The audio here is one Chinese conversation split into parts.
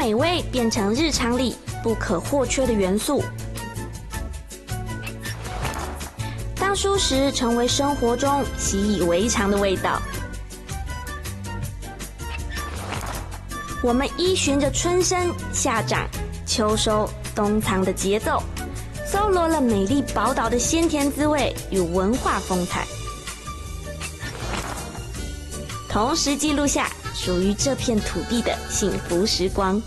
美味变成日常里不可或缺的元素。当蔬食成为生活中习以为常的味道，我们依循着春生、夏长、秋收、冬藏的节奏，搜罗了美丽宝岛的鲜甜滋味与文化风采，同时记录下属于这片土地的幸福时光。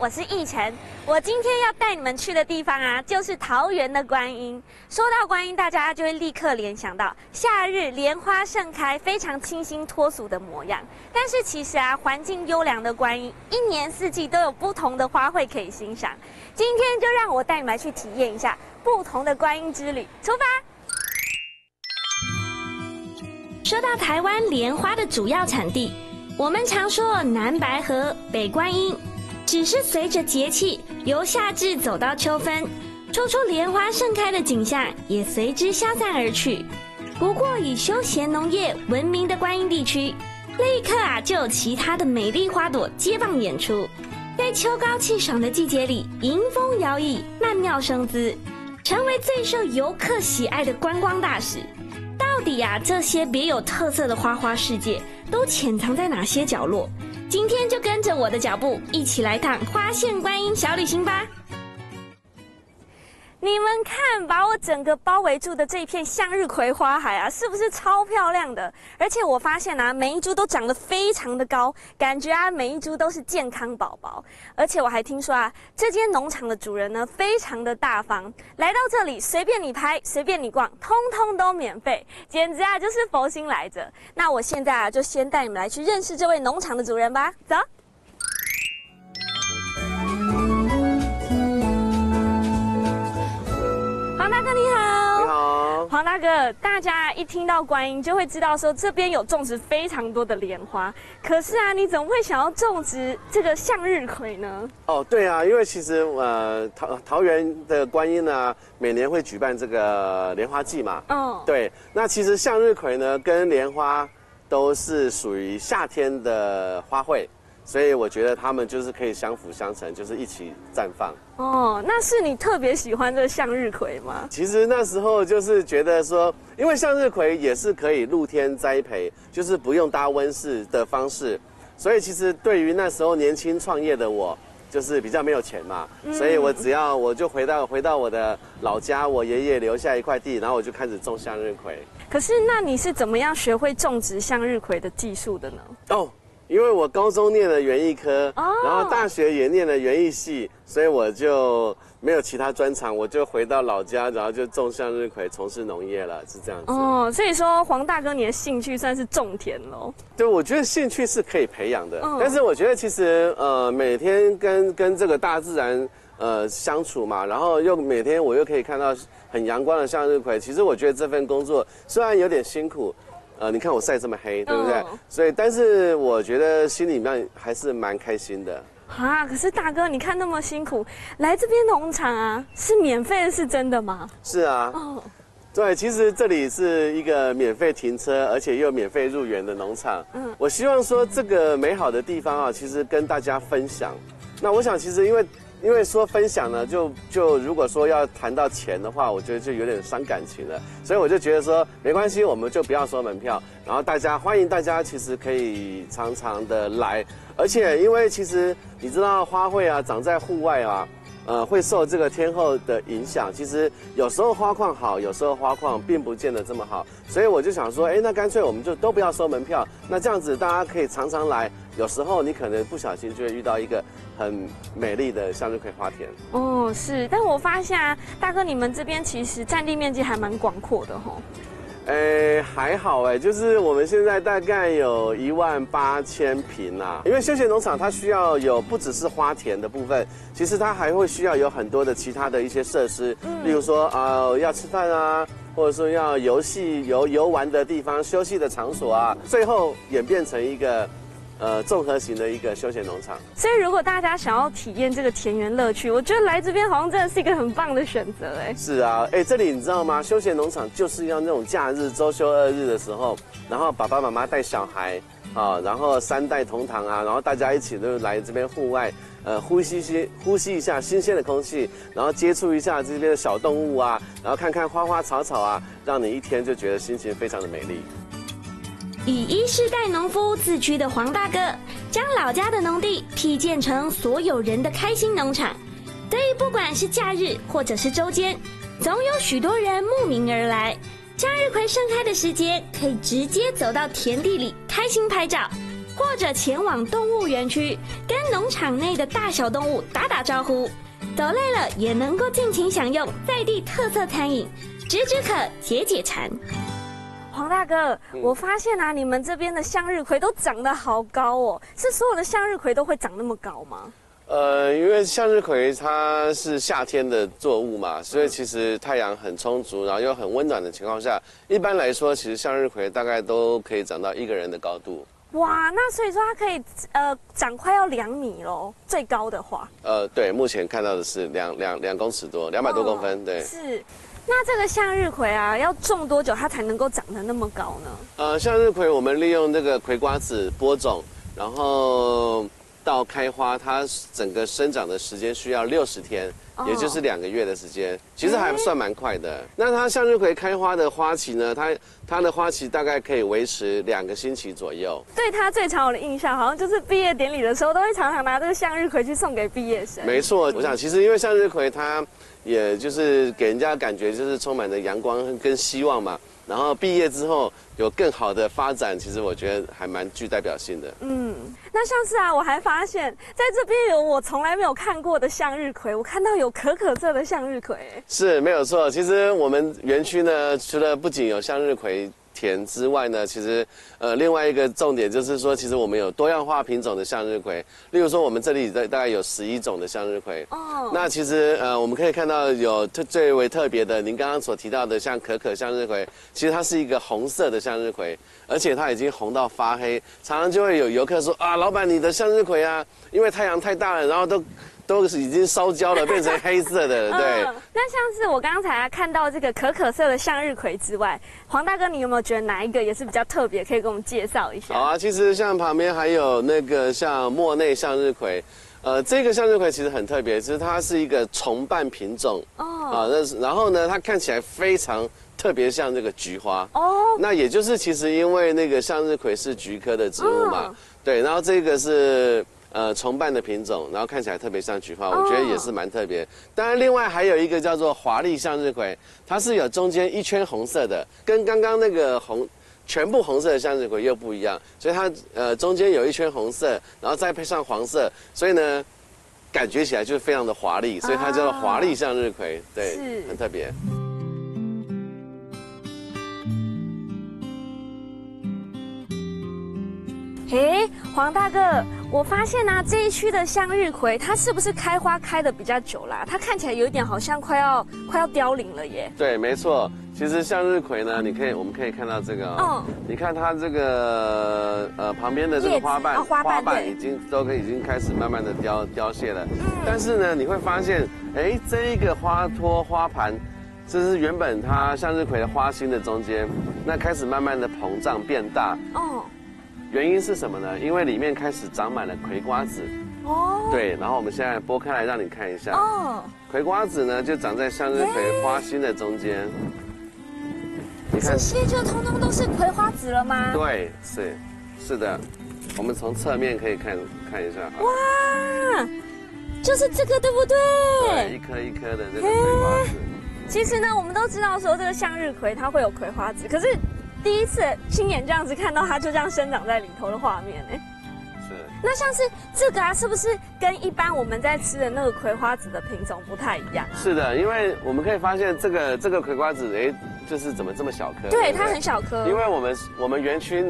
我是奕晨，我今天要带你们去的地方啊，就是桃园的观音。说到观音，大家就会立刻联想到夏日莲花盛开，非常清新脱俗的模样。但是其实啊，环境优良的观音，一年四季都有不同的花卉可以欣赏。今天就让我带你们去体验一下不同的观音之旅，出发！说到台湾莲花的主要产地，我们常说南白河、北观音。只是随着节气由夏至走到秋分，处处莲花盛开的景象也随之消散而去。不过以休闲农业闻名的观音地区，立刻啊就有其他的美丽花朵接棒演出。在秋高气爽的季节里，迎风摇曳，曼妙生姿，成为最受游客喜爱的观光大使。到底啊这些别有特色的花花世界都潜藏在哪些角落？今天就跟着我的脚步，一起来趟花县观音小旅行吧！你们看，把我整个包围住的这一片向日葵花海啊，是不是超漂亮的？而且我发现啊，每一株都长得非常的高，感觉啊，每一株都是健康宝宝。而且我还听说啊，这间农场的主人呢，非常的大方，来到这里随便你拍，随便你逛，通通都免费，简直啊就是佛心来着。那我现在啊，就先带你们来去认识这位农场的主人吧，走。黄大哥，大家一听到观音就会知道说这边有种植非常多的莲花，可是啊，你怎么会想要种植这个向日葵呢？哦，对啊，因为其实桃园的观音呢，每年会举办这个莲花季嘛。哦，对，那其实向日葵呢跟莲花都是属于夏天的花卉。所以我觉得它们就是可以相辅相成，就是一起绽放。哦，那是你特别喜欢这个向日葵吗？其实那时候就是觉得说，因为向日葵也是可以露天栽培，就是不用搭温室的方式。所以其实对于那时候年轻创业的我，就是比较没有钱嘛，所以我就回到我的老家，我爷爷留下一块地，然后我就开始种向日葵。可是那你是怎么样学会种植向日葵的技术的呢？哦。因为我高中念了园艺科，然后大学也念了园艺系，所以我就没有其他专长，我就回到老家，然后就种向日葵，从事农业了，是这样子。哦，所以说黄大哥，你的兴趣算是种田喽？对，我觉得兴趣是可以培养的，但是我觉得其实每天跟这个大自然相处嘛，然后又每天我又可以看到很阳光的向日葵，其实我觉得这份工作虽然有点辛苦。你看我晒这么黑，对不对？所以，但是我觉得心里面还是蛮开心的啊。可是大哥，你看那么辛苦，来这边农场啊，是免费的，是真的吗？是啊。哦，对，其实这里是一个免费停车，而且又免费入园的农场。嗯，我希望说这个美好的地方啊，其实跟大家分享。那我想，其实因为说分享呢，就如果说要谈到钱的话，我觉得就有点伤感情了，所以我就觉得说没关系，我们就不要收门票，然后欢迎大家其实可以常常的来，而且因为其实你知道花卉啊长在户外啊，会受这个天候的影响，其实有时候花况好，有时候花况并不见得这么好，所以我就想说，哎，那干脆我们就都不要收门票，那这样子大家可以常常来。有时候你可能不小心就会遇到一个很美丽的向日葵花田。哦，是，但我发现啊，大哥你们这边其实占地面积还蛮广阔的吼。还好就是我们现在大概有18000坪啦。因为休闲农场它需要有不只是花田的部分，其实它还会需要有很多的其他的一些设施，例如说要吃饭啊，或者说要游玩的地方、休息的场所啊，最后演变成一个。综合型的一个休闲农场，所以如果大家想要体验这个田园乐趣，我觉得来这边好像真的是一个很棒的选择是啊，这里你知道吗？休闲农场就是要那种假日周休2日的时候，然后爸爸妈妈带小孩啊，然后3代同堂啊，然后大家一起都来这边户外，呼吸一下新鲜的空气，然后接触一下这边的小动物啊，然后看看花花草草啊，让你一天就觉得心情非常的美丽。 以一世代农夫自居的黄大哥，将老家的农地辟建成所有人的开心农场，所以不管是假日或者是周间，总有许多人慕名而来。向日葵盛开的时节，可以直接走到田地里开心拍照，或者前往动物园区，跟农场内的大小动物打打招呼。走累了也能够尽情享用在地特色餐饮，止渴解馋。 黄大哥，我发现啊，你们这边的向日葵都长得好高哦，是所有的向日葵都会长那么高吗？因为向日葵它是夏天的作物嘛，所以其实太阳很充足，然后又很温暖的情况下，一般来说，其实向日葵大概都可以长到1个人的高度。哇，那所以说它可以长快要2米喽，最高的话。对，目前看到的是2公尺多，200多公分，对。是。 那这个向日葵啊，要种多久它才能够长得那么高呢？向日葵我们利用那个葵瓜子播种，然后到开花，它整个生长的时间需要60天，也就是2个月的时间，其实还算蛮快的。那它向日葵开花的花期呢？它的花期大概可以维持2个星期左右。对它最常有的印象，好像就是毕业典礼的时候，都会常常拿这个向日葵去送给毕业生。没错，我想其实因为向日葵它。 也就是给人家感觉就是充满了阳光跟希望嘛，然后毕业之后有更好的发展，其实我觉得还蛮具代表性的。嗯，那上次啊，我还发现在这边有我从来没有看过的向日葵，我看到有可可色的向日葵。是，没有错。其实我们园区呢，除了不仅有向日葵田之外呢，其实另外一个重点就是说，其实我们有多样化品种的向日葵，例如说我们这里大概有11种的向日葵。哦，那其实我们可以看到有最为特别的，您刚刚所提到的像可可向日葵，其实它是一个红色的向日葵，而且它已经红到发黑，常常就会有游客说啊，老板你的向日葵啊，因为太阳太大了，然后都是已经烧焦了，变成黑色的了。对。那像是我刚才看到这个可可色的向日葵之外，黄大哥，你有没有觉得哪一个也是比较特别，可以给我们介绍一下？好啊，其实像旁边还有那个像莫内向日葵，这个向日葵其实很特别，其实它是一个重瓣品种然后呢，它看起来非常。 特别像这个菊花哦，那也就是其实因为那个向日葵是菊科的植物嘛，对，然后这个是重瓣的品种，然后看起来特别像菊花，我觉得也是蛮特别。当然，另外还有一个叫做华丽向日葵，它是有中间1圈红色的，跟刚刚那个全部红色的向日葵又不一样，所以它中间有1圈红色，然后再配上黄色，所以呢，感觉起来就是非常的华丽，所以它叫做华丽向日葵，对，很特别。 哎，黄大哥，我发现啊，这一区的向日葵，它是不是开花开的比较久啦？它看起来有一点好像快要凋零了耶。对，没错。其实向日葵呢，我们可以看到这个你看它这个旁边的这个花瓣，花瓣已经开始慢慢的凋谢了。但是呢，你会发现，哎，这一个花托花盘。 这是原本它向日葵的花心的中间，那开始慢慢的膨胀变大。哦，原因是什么呢？因为里面开始长满了葵瓜子。哦，对，然后我们现在剥开来让你看一下。哦，葵瓜子呢就长在向日葵花心的中间。你看，这些就通通都是葵花籽了吗？对，是的，我们从侧面可以看一下。哇，就是这个对不对？对，一颗一颗的这个葵花籽。 其实呢，我们都知道说这个向日葵它会有葵花籽，可是第一次亲眼这样子看到它就这样生长在里头的画面，是。那像是这个啊，是不是跟一般我们在吃的那个葵花籽的品种不太一样？是的，因为我们可以发现这个葵花籽，哎，就是怎么这么小颗？对，它很小颗。因为我们园区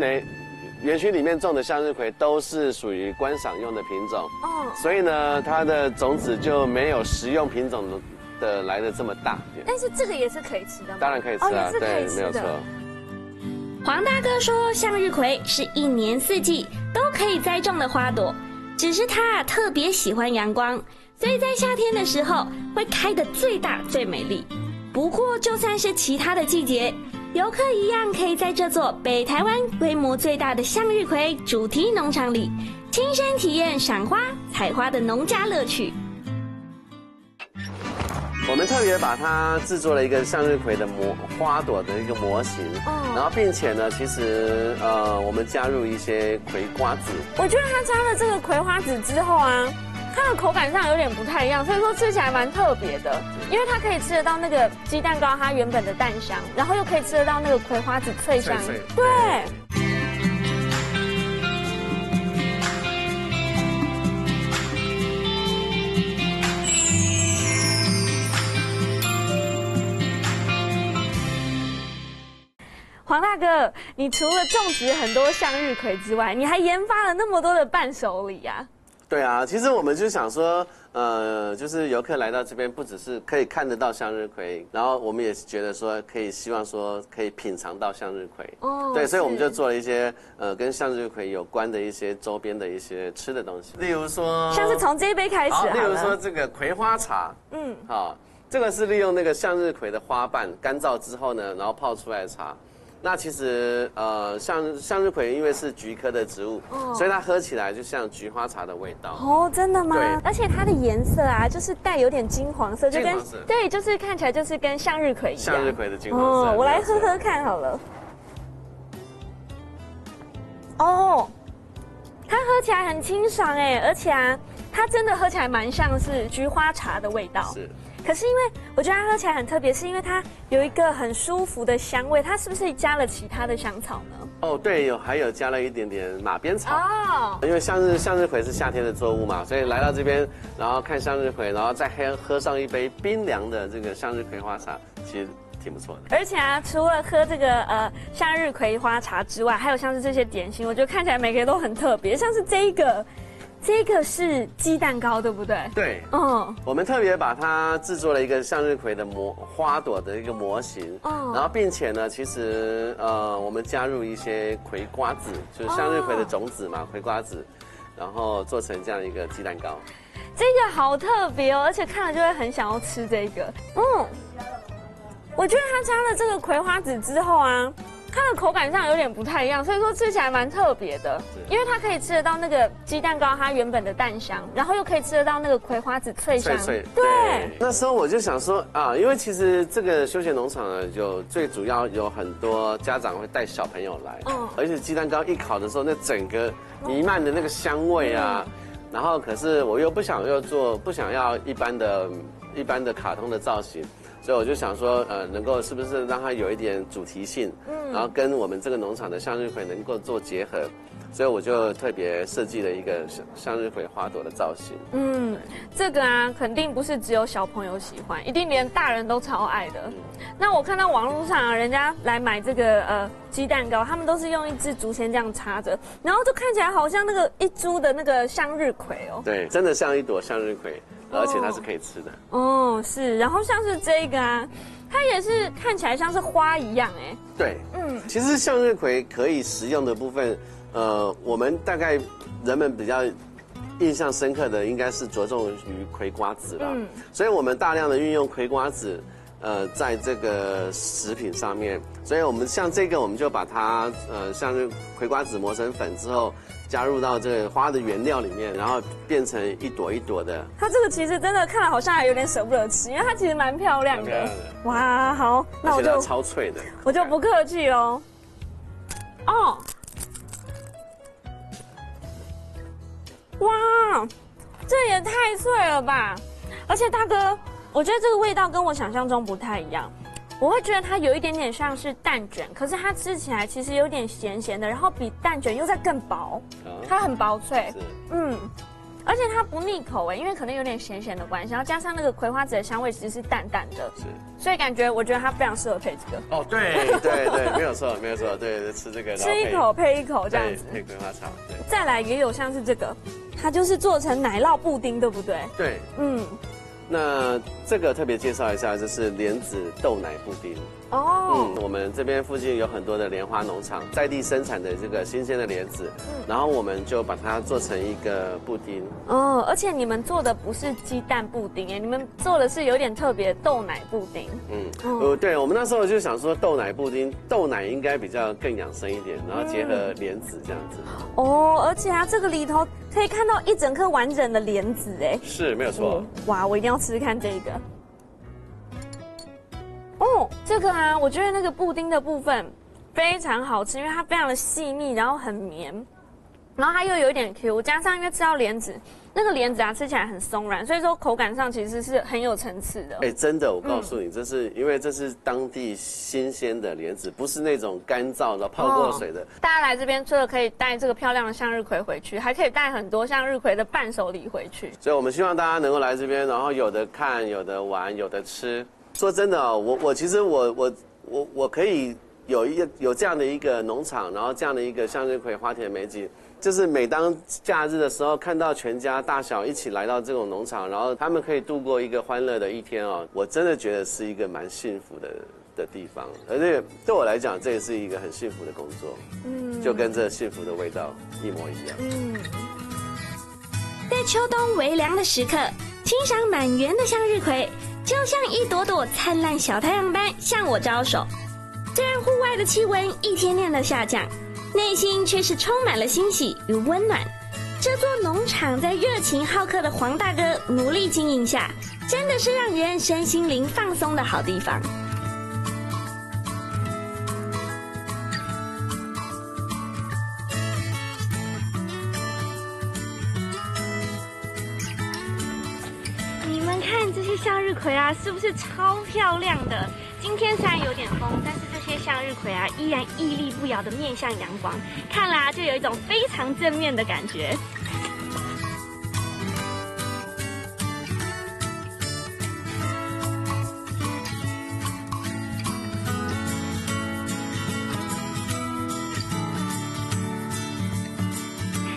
里面种的向日葵都是属于观赏用的品种，哦，所以呢，它的种子就没有食用品种的来的这么大。但是这个也是可以吃的吗？当然可以吃啊，哦、对，没有错。 黄大哥说，向日葵是一年四季都可以栽种的花朵，只是它特别喜欢阳光，所以在夏天的时候会开得最大最美丽。不过，就算是其他的季节，游客一样可以在这座北台湾规模最大的向日葵主题农场里，亲身体验赏花、采花的农家乐趣。 我们特别把它制作了一个向日葵的花朵的一个模型，然后并且呢，其实我们加入一些葵瓜子。我觉得它加了这个葵花籽之后啊，它的口感上有点不太一样，所以说吃起来蛮特别的，因为它可以吃得到那个鸡蛋糕它原本的蛋香，然后又可以吃得到那个葵花籽脆香，脆脆对。对 黄大哥，你除了种植很多向日葵之外，你还研发了那么多的伴手礼啊！对啊，其实我们就想说，就是游客来到这边，不只是可以看得到向日葵，然后我们也觉得说，可以希望说可以品尝到向日葵。哦，对，所以我们就做了一些跟向日葵有关的一些周边的一些吃的东西，例如说，像是从这一杯开始，例如说这个葵花茶，嗯，好，这个是利用那个向日葵的花瓣干燥之后呢，然后泡出来的茶。 那其实向日葵因为是菊科的植物，哦、所以它喝起来就像菊花茶的味道。哦，真的吗？对，而且它的颜色啊，就是带有点金黄色，就跟对，就是看起来就是跟向日葵一样。向日葵的金黄色。哦，我来喝喝看好了。哦，它喝起来很清爽哎，而且啊，它真的喝起来蛮像是菊花茶的味道。是。 可是因为我觉得它喝起来很特别，是因为它有一个很舒服的香味。它是不是加了其他的香草呢？哦，对，还有加了一点点马鞭草。哦，因为向日葵是夏天的作物嘛，所以来到这边，然后看向日葵，然后再喝上一杯冰凉的这个向日葵花茶，其实挺不错的。而且啊，除了喝这个向日葵花茶之外，还有像是这些点心，我觉得看起来每个都很特别，像是这一个。 这个是鸡蛋糕，对不对？对，嗯，我们特别把它制作了一个向日葵的花朵的一个模型，哦，然后并且呢，其实我们加入一些葵瓜子，就是向日葵的种子嘛，哦、葵瓜子，然后做成这样一个鸡蛋糕。这个好特别哦，而且看了就会很想要吃这个。嗯，我觉得它加了这个葵花籽之后啊。 它的口感上有点不太一样，所以说吃起来蛮特别的，因为它可以吃得到那个鸡蛋糕它原本的蛋香，然后又可以吃得到那个葵花籽脆香。脆脆。对。那时候我就想说啊，因为其实这个休闲农场呢，就最主要有很多家长会带小朋友来，嗯，而且鸡蛋糕一烤的时候，那整个弥漫的那个香味啊，嗯、然后可是我又不想要一般的卡通的造型。 所以我就想说，能够是不是让它有一点主题性，嗯，然后跟我们这个农场的向日葵能够做结合，所以我就特别设计了一个向日葵花朵的造型。嗯，这个啊，肯定不是只有小朋友喜欢，一定连大人都超爱的。嗯、那我看到网络上啊，人家来买这个鸡蛋糕，他们都是用一支竹签这样插着，然后就看起来好像那个一株的那个向日葵哦。对，真的像一朵向日葵。 而且它是可以吃的哦，是。然后像是这个啊，它也是看起来像是花一样哎。对，嗯，其实向日葵可以食用的部分，我们大概人们比较印象深刻的应该是着重于葵瓜子啦。嗯，所以我们大量的运用葵瓜子，在这个食品上面。所以我们像这个，我们就把它向日葵瓜子磨成粉之后。 加入到这个花的原料里面，然后变成一朵一朵的。它这个其实真的看了好像还有点舍不得吃，因为它其实蛮漂亮的。哇，好，那我就超脆的，我就不客气哦。哦，哇，这也太脆了吧！而且大哥，我觉得这个味道跟我想象中不太一样。我会觉得它有一点点像是蛋卷，可是它吃起来其实有点咸咸的，然后比蛋卷又再更薄，它很薄脆，嗯。 而且它不腻口哎，因为可能有点咸咸的关系，然后加上那个葵花籽的香味其实是淡淡的，是，所以感觉我觉得它非常适合配这个。哦，对对对，没有错没有错，对，吃这个吃一口配一口这样子，配葵花茶。对，再来也有像是这个，它就是做成奶酪布丁，对不对？对，嗯。那这个特别介绍一下，就是莲子豆奶布丁。哦，我们这边附近有很多的莲花农场，在地生产的这个新鲜的莲子，然后我们就把它做成一个布丁。哦，而且你们做的不是鸡蛋布丁哎，你们做的是有点特别豆奶布丁。嗯，对，我们那时候就想说豆奶布丁，豆奶应该比较更养生一点，然后结合莲子这样子。哦，而且啊，这个里头可以看到一整颗完整的莲子哎，是没有错。哇，我一定要吃吃看这个。 哦，这个啊，我觉得那个布丁的部分非常好吃，因为它非常的细腻，然后很绵，然后它又有一点 Q， 加上因为吃到莲子，那个莲子啊吃起来很松软，所以说口感上其实是很有层次的。哎，真的，我告诉你，这是当地新鲜的莲子，不是那种干燥的泡过水的。大家来这边除了可以带这个漂亮的向日葵回去，还可以带很多向日葵的伴手礼回去。所以我们希望大家能够来这边，然后有的看，有的玩，有的吃。 说真的哦，我其实可以有这样的一个农场，然后这样的一个向日葵花田美景，就是每当假日的时候，看到全家大小一起来到这种农场，然后他们可以度过一个欢乐的一天哦，我真的觉得是一个蛮幸福的地方，而且对我来讲，这也是一个很幸福的工作，就跟这幸福的味道一模一样。在秋冬微凉的时刻，欣赏满园的向日葵。 就像一朵朵灿烂小太阳般向我招手，虽然户外的气温一天天的下降，内心却是充满了欣喜与温暖。这座农场在热情好客的黄大哥努力经营下，真的是让人身心灵放松的好地方。你们看这些向日葵啊，是不是超漂亮的？今天虽然有点风，但是这些向日葵啊，依然屹立不摇的面向阳光，看啦，就有一种非常正面的感觉。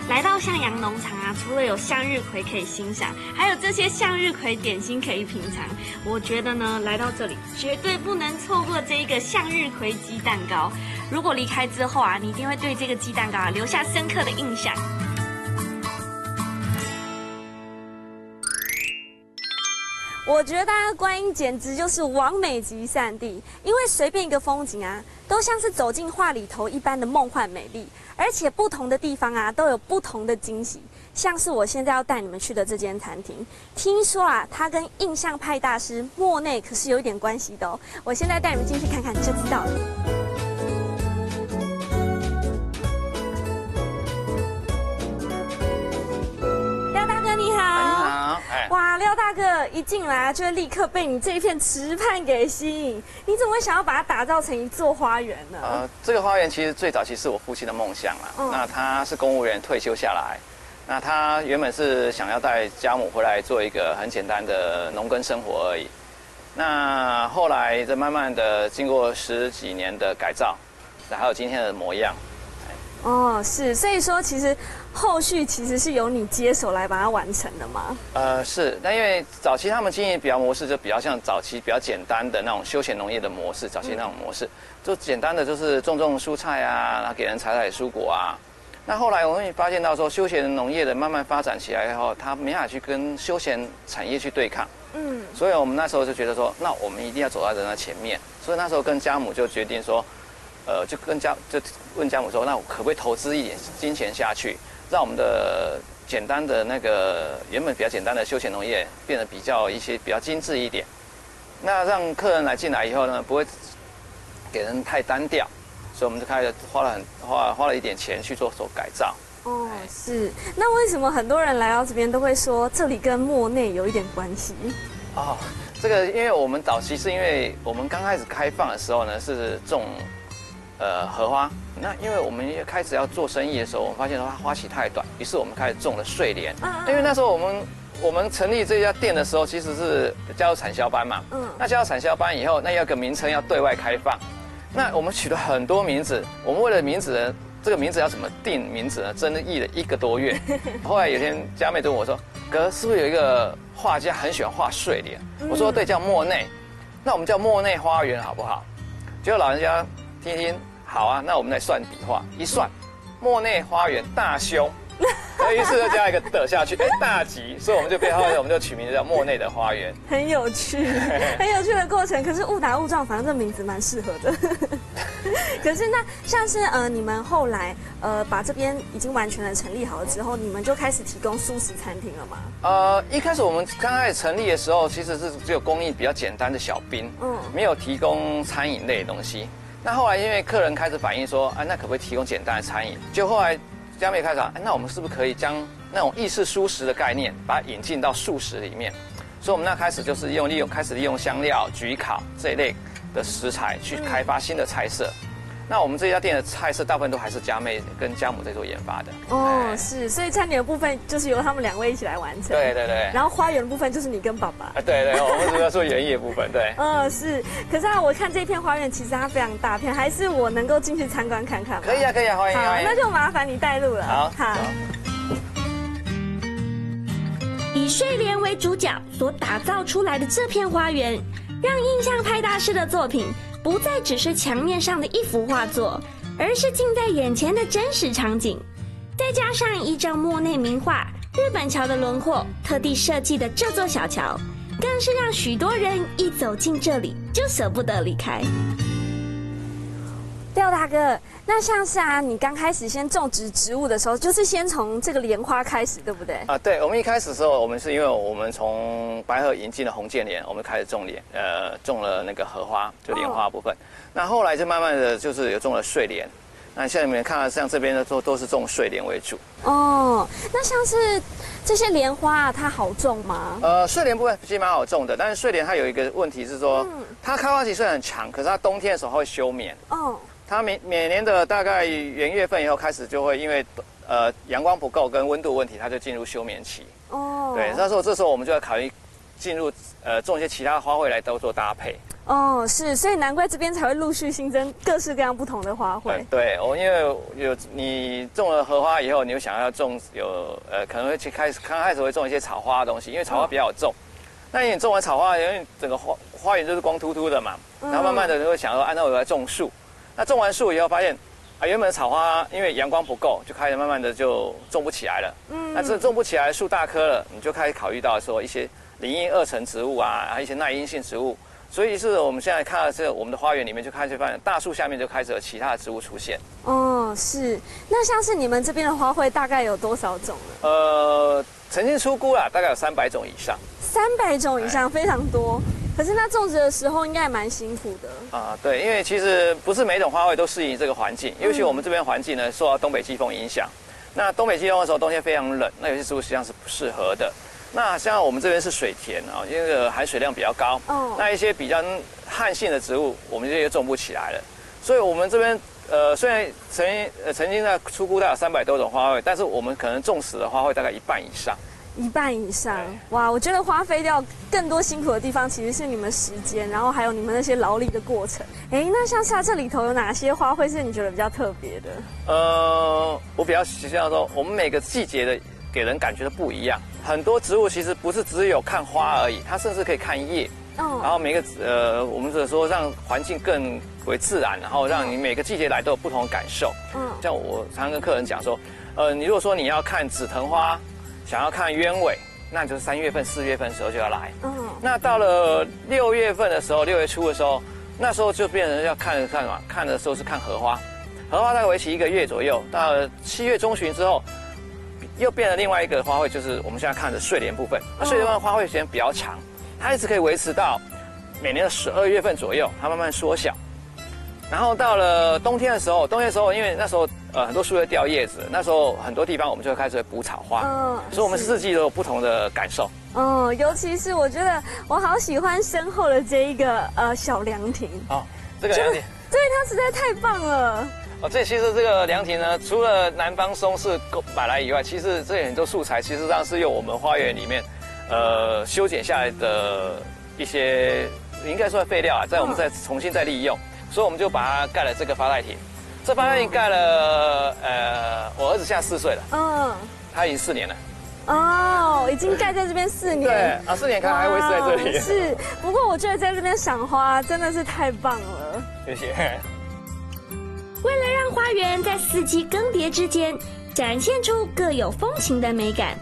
来到向阳农场。 除了有向日葵可以欣赏，还有这些向日葵点心可以品尝。我觉得呢，来到这里绝对不能错过这一个向日葵鸡蛋糕。如果离开之后啊，你一定会对这个鸡蛋糕啊留下深刻的印象。我觉得啊，观音简直就是完美级散地，因为随便一个风景啊，都像是走进画里头一般的梦幻美丽，而且不同的地方啊，都有不同的惊喜。 像是我现在要带你们去的这间餐厅，听说啊，它跟印象派大师莫内可是有一点关系的哦。我现在带你们进去看看就知道了。廖大哥你好，你好，哎，哇，廖大哥一进来啊，就会立刻被你这一片池畔给吸引，你怎么会想要把它打造成一座花园呢？这个花园其实最早期是我父亲的梦想啦，那他是公务员退休下来。 那他原本是想要带家母回来做一个很简单的农耕生活而已。那后来再慢慢的经过十几年的改造，还有今天的模样。哦，是，所以说其实后续其实是由你接手来把它完成的吗？是，那因为早期他们经营比较模式就比较像早期比较简单的那种休闲农业的模式，早期那种模式，就简单的就是种蔬菜啊，然后给人采采蔬果啊。 那后来我们也发现到说，休闲农业的慢慢发展起来以后，它没法去跟休闲产业去对抗，所以我们那时候就觉得说，那我们一定要走在人家前面，所以那时候跟家母就决定说，就问家母说，那我可不可以投资一点金钱下去，让我们的简单的那个原本比较简单的休闲农业变得比较精致一点，那让客人来进来以后呢，不会给人太单调。 所以我们就开始花了一点钱去做改造。哦，是。那为什么很多人来到这边都会说这里跟莫内有一点关系？哦，这个因为我们早期是因为我们刚开始开放的时候呢，是种荷花。那因为我们开始要做生意的时候，我们发现花期太短，于是我们开始种了睡莲。因为那时候我们成立这家店的时候，其实是加入产销班嘛。嗯。那加入产销班以后，那要个名称要对外开放。那我们取了很多名字，我们为了名字呢，这个名字要怎么定名字呢？争议了1个多月。后来有一天佳妹就问我说：“哥，是不是有一个画家很喜欢画睡莲？”我说：“对，叫莫内。”那我们叫莫内花园好不好？结果老人家听一听，好啊，那我们来算笔画，一算，莫内花园大凶。于是就加一个的下去，哎，大吉，所以我们就被后来我们就取名叫莫内的花园，很有趣，很有趣的过程。可是误打误撞，反正这名字蛮适合的。可是那像是你们后来把这边已经完全的成立好了之后，你们就开始提供素食餐厅了吗？一开始我们刚开始成立的时候，其实是只有供应比较简单的小冰，没有提供餐饮类的东西。那后来因为客人开始反映说，啊，那可不可以提供简单的餐饮？就后来。佳妹开场，那我们是不是可以将那种意式蔬食的概念，把它引进到素食里面？所以，我们那开始就是利用香料、焗烤这一类的食材去开发新的菜色。那我们这家店的菜色大部分都还是佳妹跟家母在做研发的。哦，是，所以餐点的部分就是由他们2位一起来完成。对对对。然后花园的部分就是你跟爸爸。对对，我们主要做园艺的部分。对。是。可是啊，我看这片花园其实它非常大片，还是我能够进去参观看看吗？可以啊，可以啊，欢迎。好，那就麻烦你带路了。好。好。以睡莲为主角所打造出来的这片花园，让印象派大师的作品。不再只是墙面上的一幅画作，而是近在眼前的真实场景。再加上依照莫内名画《日本桥》的轮廓特地设计的这座小桥，更是让许多人一走进这里就舍不得离开。廖大哥，那像是啊，你刚开始先种植植物的时候，就是先从这个莲花开始，对不对？啊，对，我们一开始的时候，我们是因为我们从白河引进了红剑莲，我们开始种莲，种了那个荷花，就莲花部分。那后来就慢慢的就是有种了睡莲。那像你们看到像这边的都是种睡莲为主。哦，那像是这些莲花啊，它好种吗？睡莲部分其实蛮好种的，但是睡莲它有一个问题是说，它开花期虽然很长，可是它冬天的时候会休眠。哦。它每年的大概元月份以后开始就会因为，阳光不够跟温度问题，它就进入休眠期。哦，对，这时候我们就要考虑进入种一些其他花卉来都做搭配。哦，是，所以难怪这边才会陆续新增各式各样不同的花卉。对，我因为你种了荷花以后，你又想要种可能会去刚开始会种一些草花的东西，因为草花比较好种。那你种完草花，因为整个花园就是光秃秃的嘛，然后慢慢的就会想说，那我来种树。那种完树以后发现，啊，原本的草花因为阳光不够，就开始慢慢的就种不起来了。那这种不起来，树大棵了，你就开始考虑到说一些林荫二层植物啊，还有一些耐阴性植物。所以是我们现在看到我们的花园里面就开始发现，大树下面就开始有其他的植物出现。哦，是。那像是你们这边的花卉大概有多少种呢？曾经出估啦，大概有300种以上。300种以上，非常多。可是那种植的时候应该也蛮辛苦的啊，对，因为其实不是每种花卉都适应这个环境，尤其我们这边环境呢受到东北季风影响。那东北季风的时候，冬天非常冷，那有些植物实际上是不适合的。那像我们这边是水田啊，因为含水量比较高，那一些比较旱性的植物，我们就种不起来了。所以我们这边虽然曾经在出估大概300多种花卉，但是我们可能种死的花卉大概1半以上。1半以上，哇！我觉得花费掉更多辛苦的地方，其实是你们时间，然后还有你们那些劳力的过程。哎，那像是这里头有哪些花卉是你觉得比较特别的？我比较喜欢说，我们每个季节的给人感觉都不一样。很多植物其实不是只有看花而已，它甚至可以看叶。然后每个我们只说让环境更为自然，然后让你每个季节来都有不同的感受。像我常跟客人讲说，你如果说你要看紫藤花。想要看鸢尾，那就是3月份、4月份的时候就要来。那到了6月份的时候，6月初的时候，那时候就变成要看嘛，看的时候是看荷花，荷花大概为期1个月左右。到了7月中旬之后，又变成另外一个花卉，就是我们现在看的睡莲部分。那睡莲的花卉时间比较长，它一直可以维持到每年的12月份左右，它慢慢缩小。然后到了冬天的时候，因为那时候很多树会掉叶子，那时候很多地方我们就开始补草花，所以我们4季都有不同的感受。嗯，尤其是我觉得我好喜欢身后的这一个小凉亭。哦，这个凉亭，对，它实在太棒了。哦，这其实这个凉亭呢，除了南方松是买来以外，其实这里很多素材其实上是用我们花园里面修剪下来的一些应该算废料啊，在我们再重新再利用，所以我们就把它盖了这个发呆亭。这发呆亭盖了我儿子现在4岁了，嗯，他已经4年了。 哦，已经盖在这边4年，对啊，4年看还维持在这里。是，不过我觉得在这边赏花真的是太棒了。谢谢。为了让花园在四季更迭之间展现出各有风情的美感，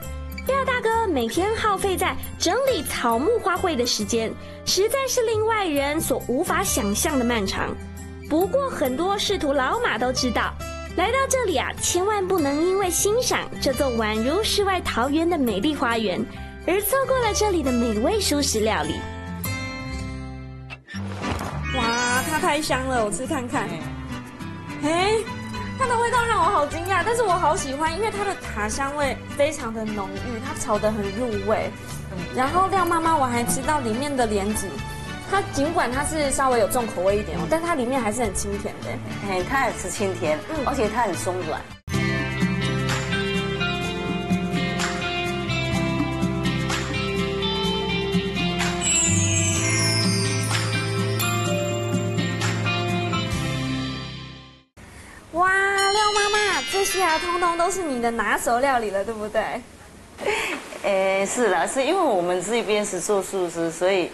廖大哥每天耗费在整理草木花卉的时间，实在是令外人所无法想象的漫长。不过很多仕途老马都知道。 来到这里啊，千万不能因为欣赏这座宛如世外桃源的美丽花园，而错过了这里的美味蔬食料理。哇，它太香了，我吃看看。哎，它的味道让我好惊讶，但是我好喜欢，因为它的塔香味非常的浓郁，它炒得很入味。然后廖妈妈，我还吃到里面的莲子。 它尽管它是稍微有重口味一点哦，但它里面还是很清甜的。哎，它也是清甜，而且它很松软。哇，廖妈妈，这些啊，通通都是你的拿手料理了，对不对？是啦，是因为我们这边是做素食，所以。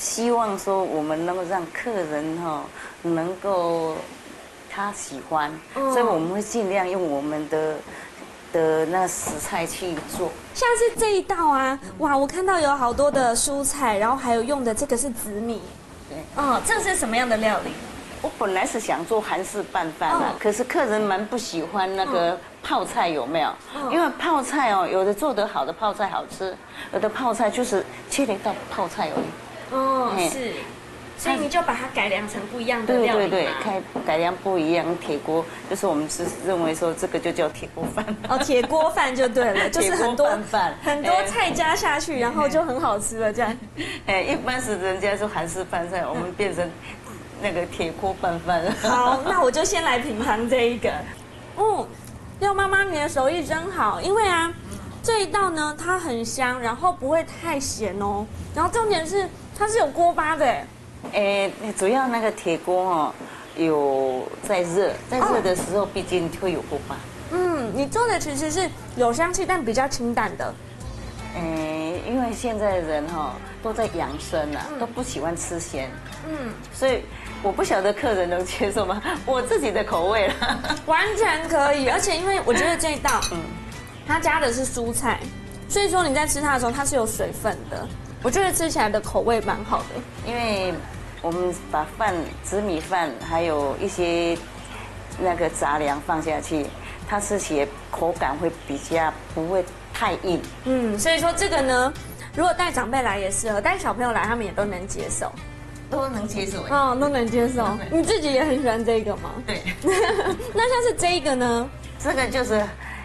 希望说我们能够让客人哈能够他喜欢，所以我们会尽量用我们的那食材去做。像是这一道啊，哇，我看到有好多的蔬菜，然后还有用的这个是紫米，对，哦，这是什么样的料理？我本来是想做韩式拌饭啊，可是客人蛮不喜欢那个泡菜有没有？因为泡菜哦，有的做得好的泡菜好吃，有的泡菜就是切了一道泡菜而已。 哦，是，所以你就把它改良成不一样的料理。对对对，改良不一样铁锅，就是我们是认为说这个就叫铁锅饭。哦，铁锅饭就对了，就是很多菜加下去，然后就很好吃了这样。哎，一般是人家说韩式拌菜，我们变成那个铁锅拌饭了。好，那我就先来品尝这一个。嗯，廖妈妈你的手艺真好，因为啊这一道呢它很香，然后不会太咸哦，然后重点是。 它是有锅巴的，哎，主要那个铁锅哦，有在热，在热的时候毕竟会有锅巴。嗯，你做的其实是有香气，但比较清淡的。哎，因为现在人哈都在养生啊，都不喜欢吃咸。嗯，所以我不晓得客人能接受吗？我自己的口味啦，完全可以。而且因为我觉得这一道，它加的是蔬菜，所以说你在吃它的时候，它是有水分的。 我觉得吃起来的口味蛮好的，因为我们把饭、紫米饭还有一些那个杂粮放下去，它吃起来口感会比较不会太硬。嗯，所以说这个呢，如果带长辈来也适合，带小朋友来他们也都能接受，都能接受。嗯，都能接受。你自己也很喜欢这个吗？对。那像是这个呢？这个就是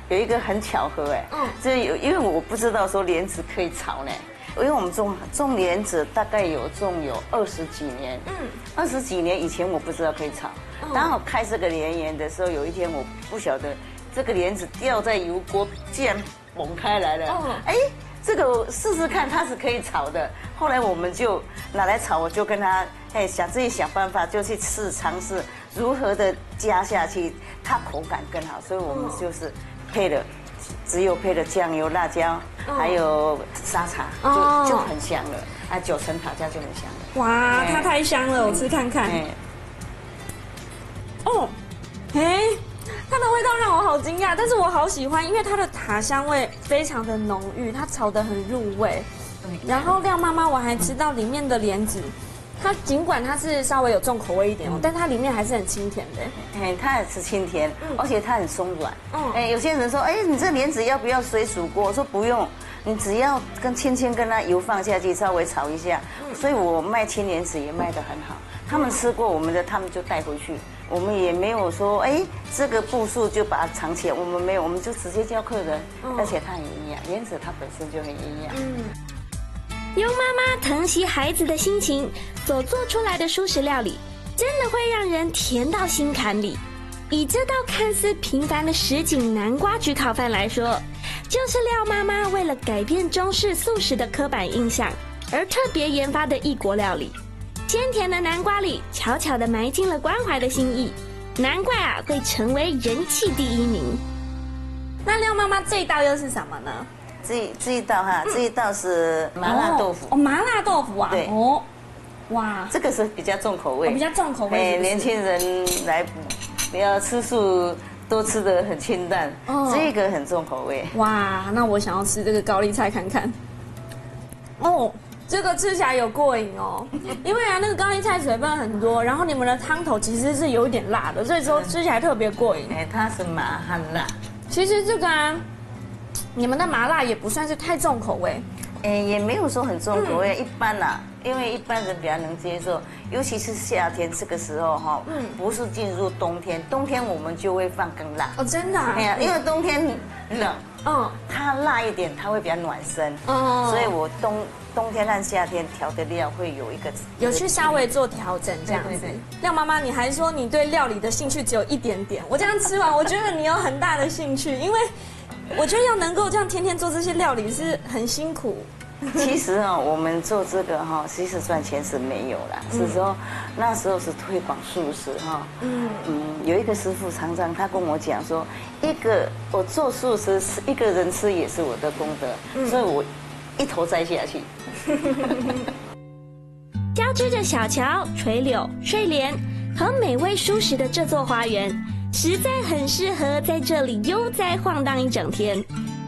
有一个很巧合哎，就是有因为我不知道说莲子可以炒呢。 因为我们种莲子大概有20几年，20几年以前我不知道可以炒。当我开这个莲园的时候，有一天我不晓得这个莲子掉在油锅，竟然猛开来了。哎，这个我试试看，它是可以炒的。后来我们就拿来炒，我就跟他哎想自己想办法，就去尝试如何的加下去，它口感更好。所以我们就是配了。 只有配了酱油、辣椒，还有沙茶，就很香了。啊，9层塔架就很香了。哇，它太香了，我吃看看。哦，哎，它的味道让我好惊讶，但是我好喜欢，因为它的塔香味非常的浓郁，它炒得很入味。然后廖妈妈，我还吃到里面的莲子，它尽管它是稍微有重口味一点哦，但它里面还是很清甜的。哎，它也是清甜，而且它很松软。哎，有些人说，哎，你这莲子要不要水煮锅？我说不用，你只要轻轻跟它油放下去，稍微炒一下。所以我卖青莲子也卖得很好，他们吃过我们的，他们就带回去。我们也没有说，哎，这个步数就把它藏起来，我们没有，我们就直接教客人，而且它很营养，莲子它本身就很营养。优妈妈疼惜孩子的心情所做出来的蔬食料理，真的会让人甜到心坎里。以这道看似平凡的什锦南瓜焗烤饭来说，就是廖妈妈为了改变中式素食的刻板印象而特别研发的异国料理。鲜甜的南瓜里悄悄地埋进了关怀的心意，难怪啊会成为人气第一名。那廖妈妈这一道又是什么呢？这一道是麻辣豆腐。哦，麻辣豆腐啊。对。哦，哇，这个是比较重口味。比较重口味。哎，年轻人来不要吃素，都吃得很清淡。哦，这个很重口味。哇，那我想要吃这个高丽菜看看。哦，这个吃起来有过瘾哦，因为啊那个高丽菜水分很多，然后你们的汤头其实是有一点辣的，所以说吃起来特别过瘾。哎，它是麻和辣。其实这个啊，你们的麻辣也不算是太重口味，也没有说很重口味，一般啦，因为一般人比较能接受，尤其是夏天这个时候哈，不是进入冬天，冬天我们就会放更辣。哦，真的？哎呀，因为冬天冷，嗯，它辣一点，它会比较暖身，嗯，所以我冬天和夏天调的料会有一个去稍微做调整这样子。廖妈妈，你还说你对料理的兴趣只有一点点，我这样吃完，我觉得你有很大的兴趣，因为我觉得要能够这样天天做这些料理是很辛苦。其实啊，我们做这个哈，其实赚钱是没有啦，是说那时候是推广素食哈。有一个师傅常常他跟我讲说，我做素食是一个人吃也是我的功德，所以我一头栽下去。交织着小桥、垂柳、睡莲和美味蔬食的这座花园，实在很适合在这里悠哉晃荡一整天。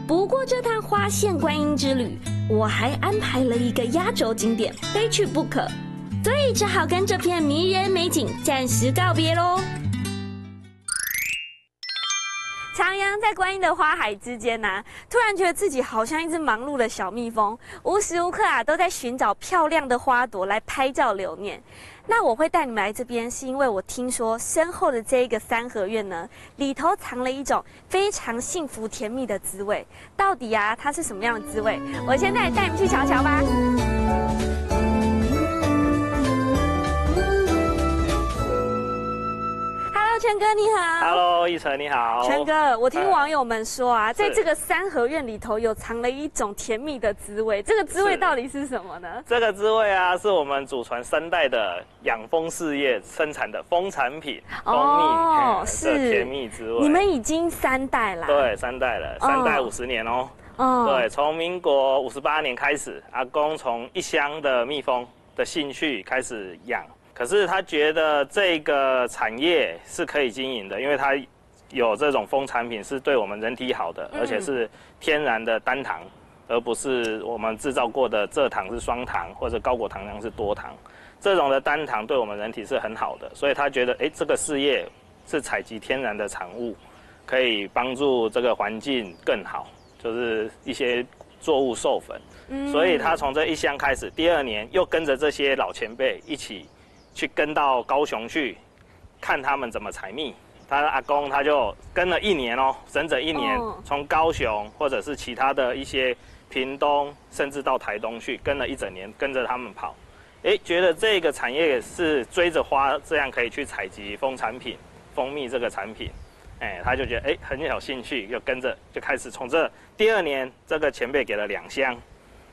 不过这趟花县观音之旅，我还安排了一个压轴景点，非去不可，所以只好跟这片迷人美景暂时告别喽。徜徉在观音的花海之间啊，突然觉得自己好像一只忙碌的小蜜蜂，无时无刻啊都在寻找漂亮的花朵来拍照留念。那我会带你们来这边，是因为我听说身后的这一个三合院呢，里头藏了一种非常幸福甜蜜的滋味。到底啊，它是什么样的滋味？我现在带你们去瞧瞧吧。陈哥你好 ，Hello， 奕晨你好。陈哥，我听网友们说啊，在这个三合院里头有藏了一种甜蜜的滋味，这个滋味到底是什么呢？这个滋味啊，是我们祖传三代的养蜂事业生产的蜂产品，蜂蜜。哦，是甜蜜滋味。你们已经三代了？对，三代了，3代50年哦。哦，对，从民国58年开始，阿公从一箱的蜜蜂的兴趣开始养。可是他觉得这个产业是可以经营的，因为他有这种蜂产品是对我们人体好的，而且是天然的单糖，而不是我们制造过的蔗糖是双糖或者高果糖量是多糖，这种的单糖对我们人体是很好的，所以他觉得这个事业是采集天然的产物，可以帮助这个环境更好，就是一些作物授粉，所以他从这一箱开始，第2年又跟着这些老前辈一起。去跟到高雄去，看他们怎么采蜜。他的阿公他就跟了1年哦，整整1年，从高雄或者是其他的一些屏东，甚至到台东去，跟了1整年，跟着他们跑。觉得这个产业是追着花，这样可以去采集蜂产品、蜂蜜这个产品。他就觉得很有兴趣，就跟着就开始从这第2年，这个前辈给了2箱。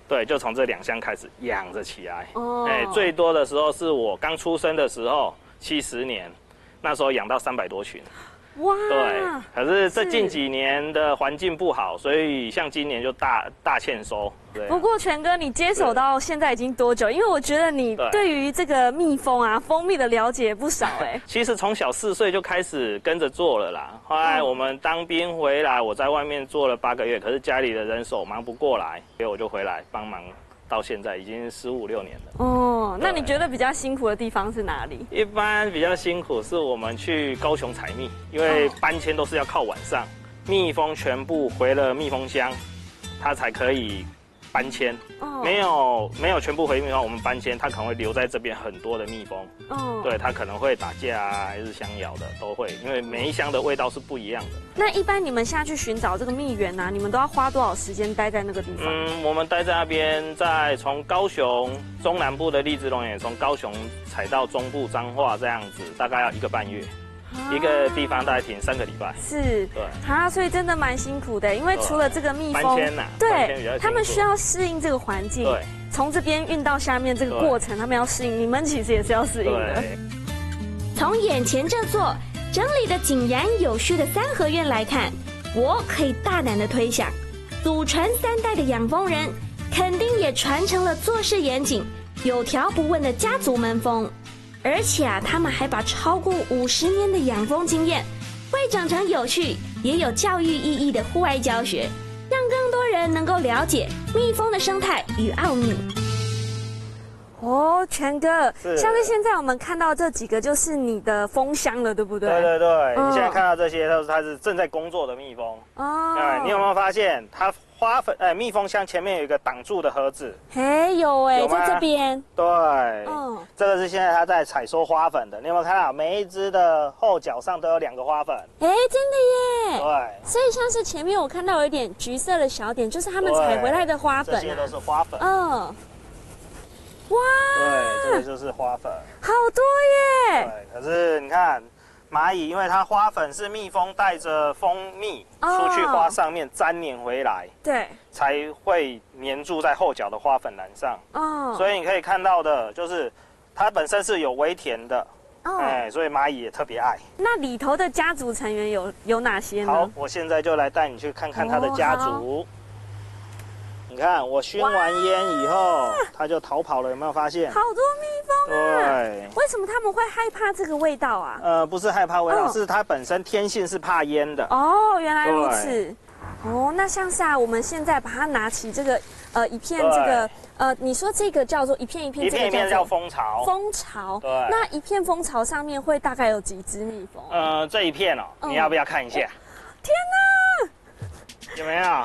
对，就从这2箱开始养着起来。哦，最多的时候是我刚出生的时候，70年，那时候养到300多群。哇！对，可是这近几年的环境不好，所以像今年就大欠收。对。不过全哥，你接手到现在已经多久？因为我觉得你对于这个蜜蜂啊、蜂蜜的了解不少其实从小4岁就开始跟着做了啦。后来我们当兵回来，我在外面做了8个月，可是家里的人手忙不过来，所以我就回来帮忙。到现在已经15、16年了。哦，那你觉得比较辛苦的地方是哪里？一般比较辛苦是我们去高雄采蜜，因为搬迁都是要靠晚上，蜜蜂全部回了蜜蜂箱，它才可以搬迁，没有全部回蜜蜂，我们搬迁，它可能会留在这边很多的蜜蜂，对，它可能会打架啊，还是相咬的都会，因为每一箱的味道是不一样的。那一般你们下去寻找这个蜜源啊，你们都要花多少时间待在那个地方？我们待在那边，从高雄中南部的荔枝农园，从高雄采到中部彰化这样子，大概要1个半月。 一个地方大概停3个礼拜，是，对，啊，所以真的蛮辛苦的，因为除了这个蜜蜂，对，他们需要适应这个环境，对，从这边运到下面这个过程，他们要适应，你们其实也是要适应的。从眼前这座整理的井然有序的3合院来看，我可以大胆的推想，祖传3代的养蜂人，肯定也传承了做事严谨、有条不紊的家族门风。 而且啊，他们还把超过50年的养蜂经验，汇整成有趣也有教育意义的户外教学，让更多人能够了解蜜蜂的生态与奥秘。哦，全哥，像是现在我们看到这几个就是你的蜂箱了，对不对？对对对，你现在看到这些都是它是正在工作的蜜蜂。哦，哎，你有没有发现它？ 花粉蜜蜂箱前面有一个挡住的盒子，有在这边。对，这个是现在它在采收花粉的。你有没有看到每一只的后脚上都有2个花粉？真的耶！对，所以像是前面我看到有一点橘色的小点，就是他们采回来的花粉。这些都是花粉。哇！对，这个就是花粉，好多耶！对，可是你看。 蚂蚁，因为它花粉是蜜蜂带着蜂蜜出去花上面粘黏回来，对，才会黏住在后脚的花粉篮上。所以你可以看到的就是它本身是有微甜的，所以蚂蚁也特别爱。那里头的家族成员有哪些呢？好，我现在就来带你去看看它的家族。你看，我熏完烟以后，它就逃跑了，有没有发现？好多蜜。 对，为什么他们会害怕这个味道啊？不是害怕味道，是它本身天性是怕烟的。哦，原来如此。哦，那像是啊，我们现在把它拿起这个一片这个你说这个叫做一片一片，这个叫蜂巢。蜂巢。对。那一片蜂巢上面会大概有几只蜜蜂？这一片哦，你要不要看一下？天哪！有没有？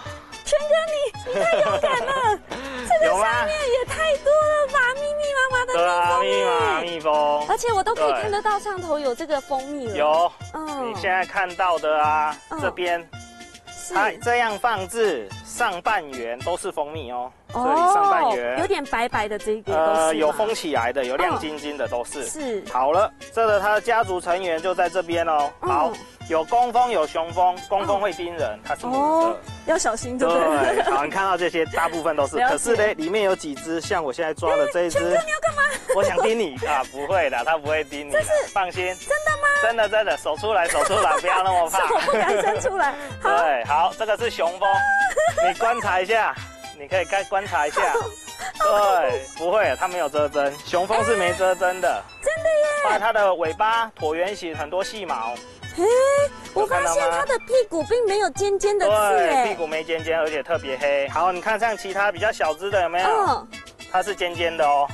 全哥，你太勇敢了！这个下面也太多了吧，咪。 蜜蜂，而且我都可以看得到上头有这个蜂蜜了。有，你现在看到的啊，这边，它这样放置上半圆都是蜂蜜哦。这里上半圆有点白白的这个有封起来的，有亮晶晶的都是。是。好了，这个它的家族成员就在这边哦。好，有工蜂，有雄蜂，工蜂会叮人，它是母的，要小心，对不对？好，你看到这些大部分都是，可是呢，里面有几只，像我现在抓的这一只。 我想叮你啊，不会的，它不会叮你，放心。真的吗？真的真的，手出来，手出来，不要那么怕。我不敢伸出来。对，好，这个是雄蜂，你观察一下，你可以观察一下。对，不会，它没有遮针，雄蜂是没遮针的。真的耶！把它的尾巴椭圆形，很多细毛。嘿，我发现它的屁股并没有尖尖的刺，哎，屁股没尖尖，而且特别黑。好，你看像其他比较小只的有没有？ 它是尖尖的哦，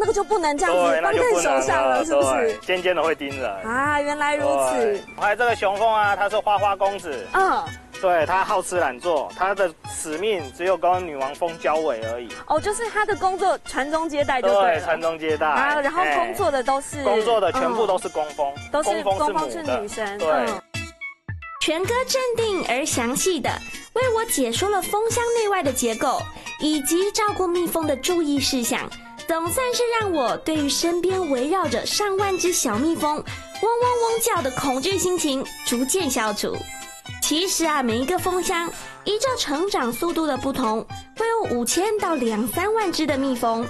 那个就不能这样子放在手上了，是不是？尖尖的会叮人啊，原来如此。还有这个雄蜂啊，它是花花公子，对，它好吃懒做，它的使命只有跟女王蜂交尾而已。哦，就是它的工作传宗接代，对，传宗接代啊。然后工作的都是工作的全部都是工蜂，都是工蜂是女生。对，全哥镇定而详细的为我解说了蜂箱内外的结构。 以及照顾蜜蜂的注意事项，总算是让我对于身边围绕着上万只小蜜蜂嗡嗡嗡叫的恐惧心情逐渐消除。其实啊，每一个蜂箱依照成长速度的不同，会有5000到2、3万只的蜜蜂，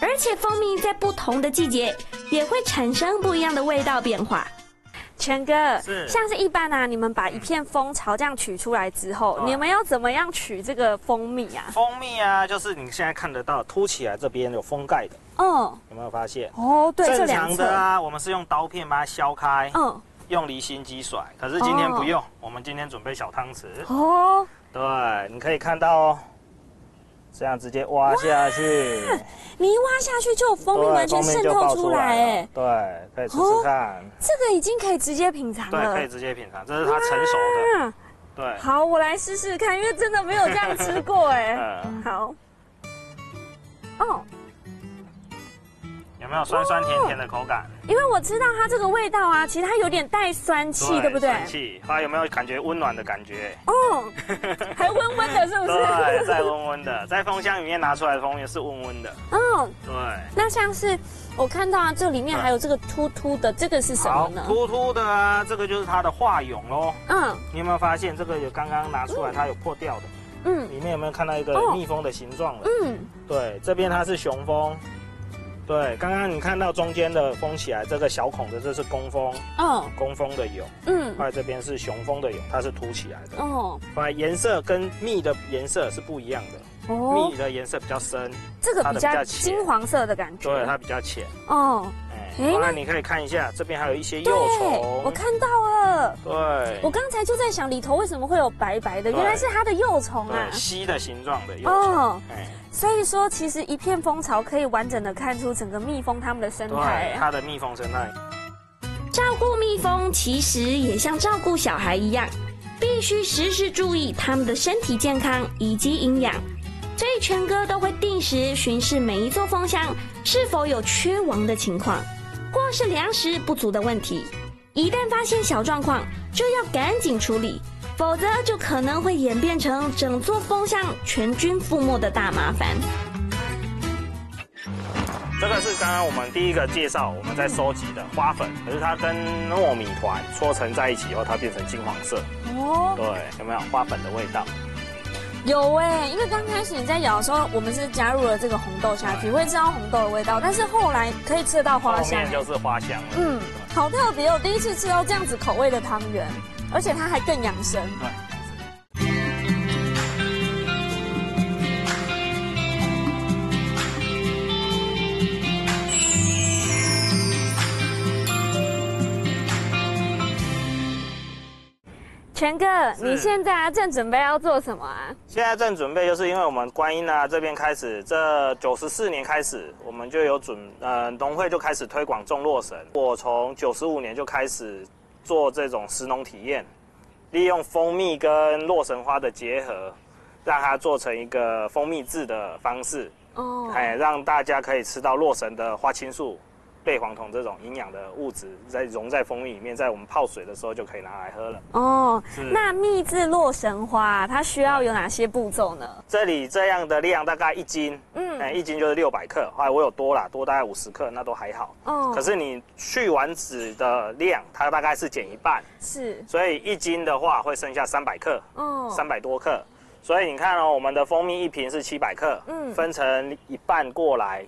而且蜂蜜在不同的季节也会产生不一样的味道变化。 全哥，像是一般啊，你们把一片蜂巢这样取出来之后，你们要怎么样取这个蜂蜜啊？蜂蜜啊，就是你现在看得到凸起来这边有封盖的，有没有发现？哦，对，正常的啊，我们是用刀片把它削开，用离心机甩，可是今天不用，我们今天准备小汤匙。哦，对，你可以看到哦，这样直接挖下去，你一挖下去就有蜂蜜完全渗透出来，哎，对，可以试试看。 这个已经可以直接品尝了，对，可以直接品尝，这是它成熟的。对，好，我来试试看，因为真的没有这样吃过哎。好，哦。有没有酸酸甜甜的口感？因为我知道它这个味道啊，其实它有点带酸气， 对不对？酸气，它有没有感觉温暖的感觉？哦，还温温的，是不是？对，在温温的，在风箱里面拿出来的风也是温温的。嗯，对。那像是我看到啊，这里面还有这个凸凸的，这个是什么呢？凸凸的啊，这个就是它的化蛹喽。嗯，你有没有发现这个有刚刚拿出来，它有破掉的？嗯，里面有没有看到一个蜜蜂的形状了？嗯，对，这边它是雄蜂。 对，刚刚你看到中间的封起来这个小孔的，这是工蜂，哦，工蜂的蛹，嗯，后来这边是雄蜂的蛹，它是凸起来的，哦，后来颜色跟蜜的颜色是不一样的，哦，蜜的颜色比较深，这个比较金黄色的感觉，对，它比较浅，哦，哎，那你可以看一下，这边还有一些幼虫，我看到了，对，我刚才就在想里头为什么会有白白的，原来是它的幼虫啊，吸的形状的幼虫，哎。 所以说，其实一片蜂巢可以完整的看出整个蜜蜂它们的生态，它的蜜蜂生态。照顾蜜蜂其实也像照顾小孩一样，必须时时注意它们的身体健康以及营养。所以全哥都会定时巡视每一座蜂箱是否有缺亡的情况，或是粮食不足的问题。一旦发现小状况，就要赶紧处理。 否则就可能会演变成整座蜂箱全军覆没的大麻烦。这个是刚刚我们第一个介绍我们在收集的花粉，可是它跟糯米团搓成在一起以后，它变成金黄色。哦，对，有没有花粉的味道？有哎，因为刚开始你在咬的时候，我们是加入了这个红豆下去，会知道红豆的味道，但是后来可以吃到花香，后面就是花香了。嗯，好特别哦，第一次吃到这样子口味的汤圆。 而且它还更养生。对。全哥，你现在啊正准备要做什么啊？现在正准备就是因为我们观音啊这边开始，这94年开始，我们就有农会就开始推广种洛神。我从95年就开始。 做这种食农体验，利用蜂蜜跟洛神花的结合，让它做成一个蜂蜜制的方式，哦，哎，让大家可以吃到洛神的花青素、类黄酮这种营养的物质，在融在蜂蜜里面，在我们泡水的时候就可以拿来喝了。哦，那蜜制洛神花它需要有哪些步骤呢？这里这样的量大概1斤，嗯，哎，1斤就是600克，后来我有多啦，多大概50克，那都还好。哦，可是你去完籽的量，它大概是减一半，是，所以1斤的话会剩下300克，哦，300多克，所以你看哦，我们的蜂蜜一瓶是700克，嗯，分成一半过来。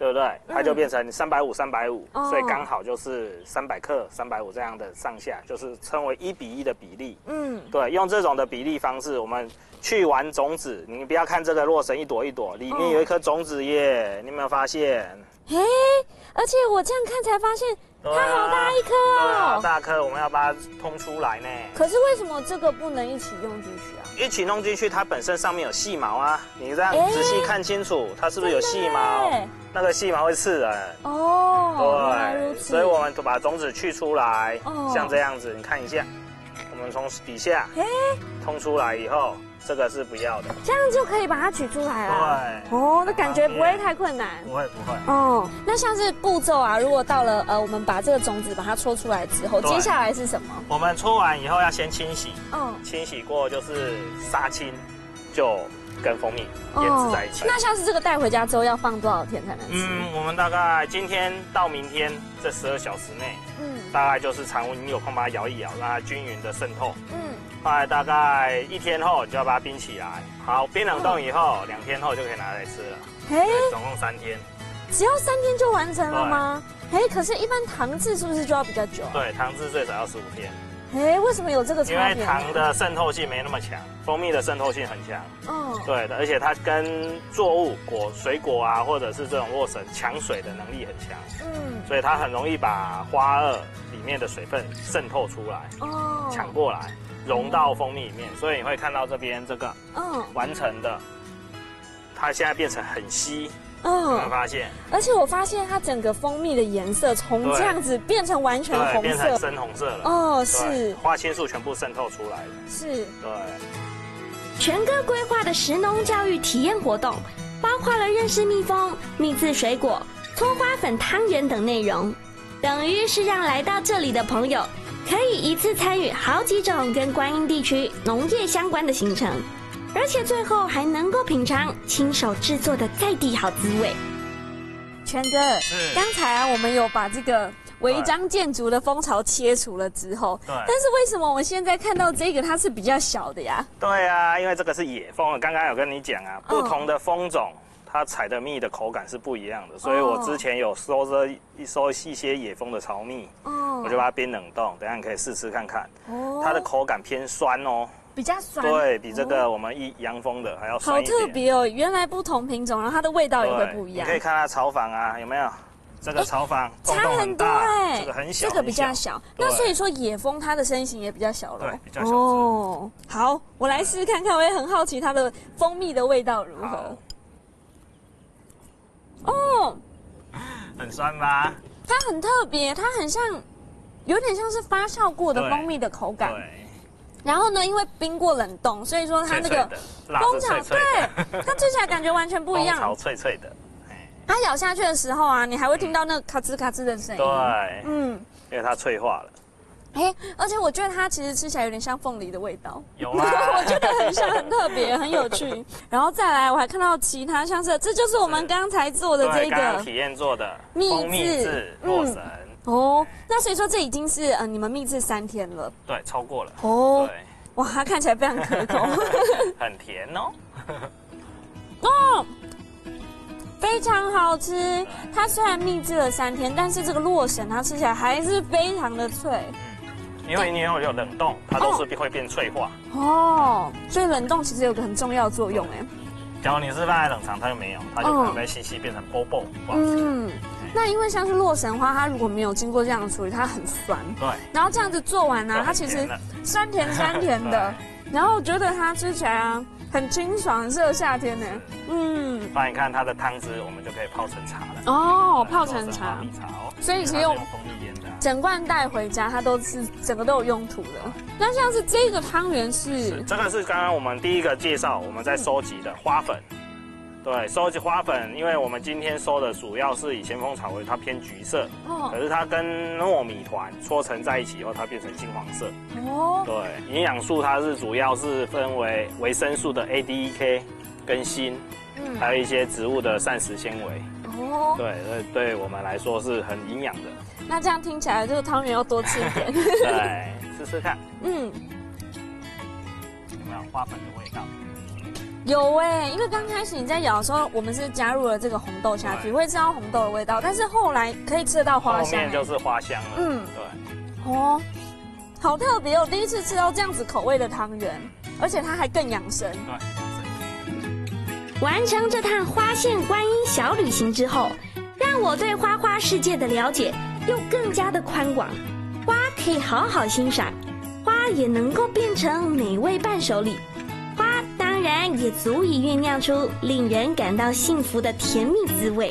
对不对？它就变成350、350，所以刚好就是300克、350这样的上下，就是称为1:1的比例。嗯，对，用这种的比例方式，我们去完种子。你不要看这个洛神一朵一朵，里面有一颗种子耶，你有没有发现？嘿，而且我这样看才发现，它好大一颗哦，好大颗，我们要把它通出来呢。可是为什么这个不能一起用进去啊？ 一起弄进去，它本身上面有细毛啊，你这样仔细看清楚，它是不是有细毛？那个细毛会刺人。哦，对，所以我们把种子去出来，像这样子，你看一下，我们从底下通出来以后，这个是不要的，这样就可以把它取出来了。对，哦，那感觉不会太困难。不会不会。哦，那像是步骤啊，如果到了我们把这个种子把它搓出来之后，接下来是什么？我们搓完以后要先清洗。 清洗过就是杀青，就跟蜂蜜腌制在一起。那像是这个带回家之后要放多少天才能吃？嗯，我们大概今天到明天这12小时内，嗯，大概就是常温，你有空把它摇一摇，让它均匀的渗透。嗯，后来大概1天后你就要把它冰起来，好，冰冷冻以后，2天后就可以拿来吃了。哎，总共3天。 只要3天就完成了吗？哎，可是，一般糖制是不是就要比较久？对，糖制最少要15天。哎，为什么有这个差别？因为糖的渗透性没那么强，蜂蜜的渗透性很强。哦，对的，而且它跟作物、水果啊，或者是这种洛神抢水的能力很强。嗯，所以它很容易把花萼里面的水分渗透出来，哦，抢过来，融到蜂蜜里面。所以你会看到这边这个，嗯，完成的，它现在变成很稀。 嗯，我发现，而且我发现它整个蜂蜜的颜色从这样子变成完全红色，变成深红色了。哦，是花青素全部渗透出来了。是，对。全哥规划的食农教育体验活动，包括了认识蜜蜂、蜜制水果、葱花粉汤圆等内容，等于是让来到这里的朋友可以一次参与好几种跟观音地区农业相关的行程，而且最后还能够品尝亲手制作的在地好滋味。权哥，刚才我们有把这个违章建筑的风潮切除了之后，对，但是为什么我现在看到这个它是比较小的呀？对啊，因为这个是野蜂，刚刚有跟你讲啊，不同的蜂种。哦，它采的蜜的口感是不一样的，所以我之前有收一些野蜂的巢蜜，我就把它冰冷冻，等一下你可以试吃看看。它的口感偏酸哦，比较酸，对比这个我们洋蜂的还要酸一点。好特别哦，原来不同品种，然后它的味道也会不一样。你可以看它巢房啊，有没有？这个巢房洞洞很大，这个很小，这个比较小。那所以说野蜂它的身形也比较小了，对，比较小。哦，好，我来试试看看，我也很好奇它的蜂蜜的味道如何。哦，很酸吧？它很特别，它很像，有点像是发酵过的蜂蜜的口感。对。然后呢，因为冰过冷冻，所以说它那个蜂巢，对，它吃起来感觉完全不一样。蜂巢脆脆的。它咬下去的时候啊，你还会听到那咔吱咔吱的声音。对。嗯，因为它脆化了。哎，而且我觉得它其实吃起来有点像凤梨的味道，有吗？我觉得很像，很特别，很有趣。然后再来，我还看到其他像是，这就是我们刚才做的这个，刚刚体验做的蜜制洛神。哦，那所以说这已经是你们蜜制3天了，对，超过了。哦，哇，它看起来非常可口，很甜哦。哦，非常好吃。它虽然蜜制了3天，但是这个洛神它吃起来还是非常的脆。因为你有冷冻，它都是会变脆化哦，所以冷冻其实有个很重要的作用哎。假如你是放在冷藏，它就没有，它就可能被吸气变成波波。嗯，那因为像是洛神花，它如果没有经过这样的处理，它很酸。对。然后这样子做完呢，它其实酸甜酸甜的，然后我觉得它吃起来啊很清爽，很适合夏天呢。嗯。不然你看它的汤汁，我们就可以泡成茶了。哦，泡成茶。所以其实用蜂蜜腌的。整罐带回家，它都是整个都有用途的。那像是这个汤圆是这个是刚刚我们第一个介绍我们在收集的花粉，对，收集花粉，因为我们今天收的主要是以咸丰草为它偏橘色，可是它跟糯米团搓成在一起以后，它变成金黄色。哦，对，营养素它是主要是分为维生素的 ADEK 跟锌，还有一些植物的膳食纤维。哦，对，对我们来说是很营养的。那这样听起来，这个汤圆要多吃一点。对，试试看。嗯，有没有花粉的味道？有哎，因为刚开始你在咬的时候，我们是加入了这个红豆下去，会吃到红豆的味道，但是后来可以吃得到花香。后面就是花香了。嗯，对。哦，好特别哦！第一次吃到这样子口味的汤圆，而且它还更养生。对。完成这趟花县观音小旅行之后，让我对花花世界的了解又更加的宽广。花可以好好欣赏，花也能够变成美味伴手礼，花当然也足以酝酿出令人感到幸福的甜蜜滋味。